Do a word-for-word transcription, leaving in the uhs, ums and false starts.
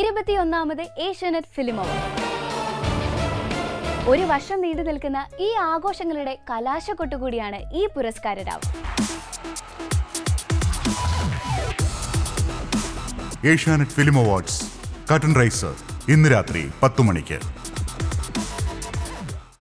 ഇരുപത്തിയൊന്നാമത് Asianet film award. ഒരു വർഷം നീണ്ടു നിൽക്കുന്ന ഈ ആഘോഷങ്ങളുടെ കലാശക്കൊട്ട് കൂടിയാണ് ഈ പുരസ്കാരദാനം. Asianet film awards curtain raiser ഇന്ന് രാത്രി പത്ത് മണിക്ക്.